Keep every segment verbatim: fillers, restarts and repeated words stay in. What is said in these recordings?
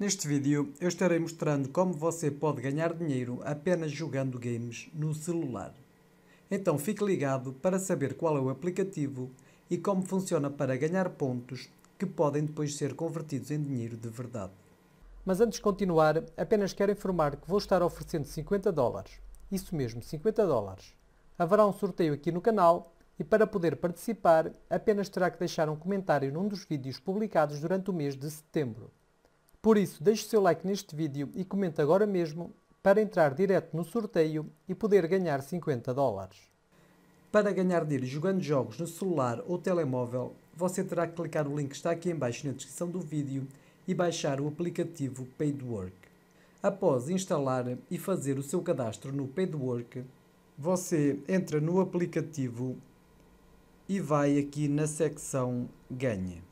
Neste vídeo eu estarei mostrando como você pode ganhar dinheiro apenas jogando games no celular. Então fique ligado para saber qual é o aplicativo e como funciona para ganhar pontos que podem depois ser convertidos em dinheiro de verdade. Mas antes de continuar, apenas quero informar que vou estar oferecendo cinquenta dólares. Isso mesmo, cinquenta dólares. Haverá um sorteio aqui no canal e para poder participar apenas terá que deixar um comentário num dos vídeos publicados durante o mês de setembro. Por isso, deixe o seu like neste vídeo e comente agora mesmo para entrar direto no sorteio e poder ganhar cinquenta dólares. Para ganhar dinheiro jogando jogos no celular ou telemóvel, você terá que clicar no link que está aqui em baixo na descrição do vídeo e baixar o aplicativo PaidWork. Após instalar e fazer o seu cadastro no PaidWork, você entra no aplicativo e vai aqui na secção Ganhe.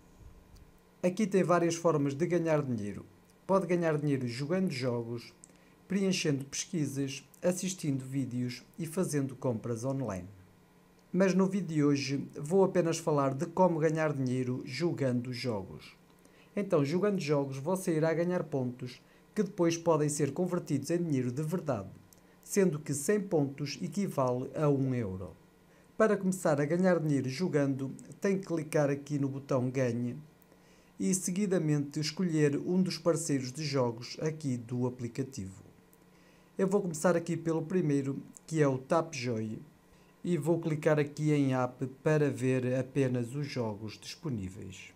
Aqui tem várias formas de ganhar dinheiro. Pode ganhar dinheiro jogando jogos, preenchendo pesquisas, assistindo vídeos e fazendo compras online. Mas no vídeo de hoje vou apenas falar de como ganhar dinheiro jogando jogos. Então, jogando jogos você irá ganhar pontos que depois podem ser convertidos em dinheiro de verdade, sendo que cem pontos equivale a um euro. Para começar a ganhar dinheiro jogando, tem que clicar aqui no botão Ganhe e seguidamente escolher um dos parceiros de jogos aqui do aplicativo. Eu vou começar aqui pelo primeiro, que é o TapJoy, e vou clicar aqui em App para ver apenas os jogos disponíveis.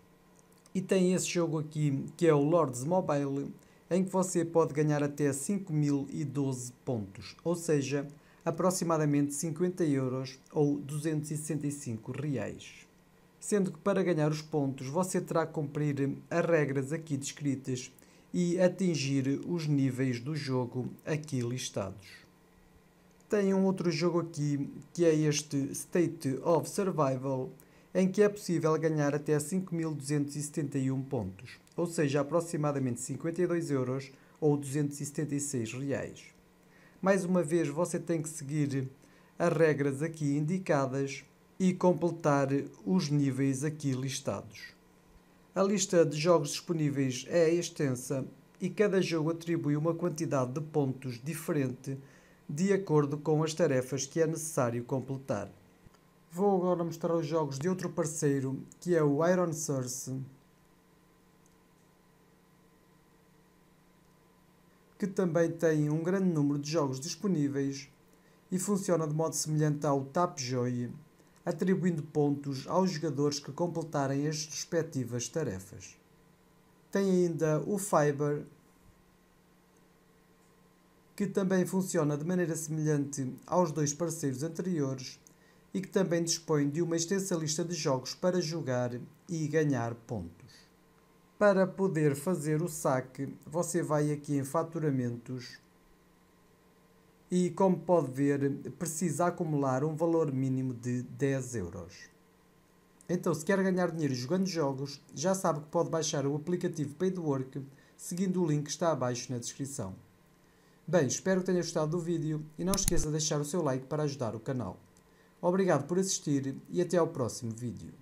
E tem esse jogo aqui, que é o Lords Mobile, em que você pode ganhar até cinco mil e doze pontos, ou seja, aproximadamente cinquenta euros ou duzentos e sessenta e cinco reais. Sendo que para ganhar os pontos você terá que cumprir as regras aqui descritas e atingir os níveis do jogo aqui listados. Tem um outro jogo aqui, que é este State of Survival, em que é possível ganhar até cinco mil duzentos e setenta e um pontos, ou seja, aproximadamente cinquenta e dois euros ou duzentos e setenta e seis reais. Mais uma vez você tem que seguir as regras aqui indicadas e completar os níveis aqui listados. A lista de jogos disponíveis é extensa e cada jogo atribui uma quantidade de pontos diferente de acordo com as tarefas que é necessário completar. Vou agora mostrar os jogos de outro parceiro, que é o Iron Source, que também tem um grande número de jogos disponíveis e funciona de modo semelhante ao TapJoy, atribuindo pontos aos jogadores que completarem as respectivas tarefas. Tem ainda o Fiverr, que também funciona de maneira semelhante aos dois parceiros anteriores e que também dispõe de uma extensa lista de jogos para jogar e ganhar pontos. Para poder fazer o saque, você vai aqui em Faturamentos e, como pode ver, precisa acumular um valor mínimo de dez euros. Então, se quer ganhar dinheiro jogando jogos, já sabe que pode baixar o aplicativo PaidWork, seguindo o link que está abaixo na descrição. Bem, espero que tenha gostado do vídeo e não esqueça de deixar o seu like para ajudar o canal. Obrigado por assistir e até ao próximo vídeo.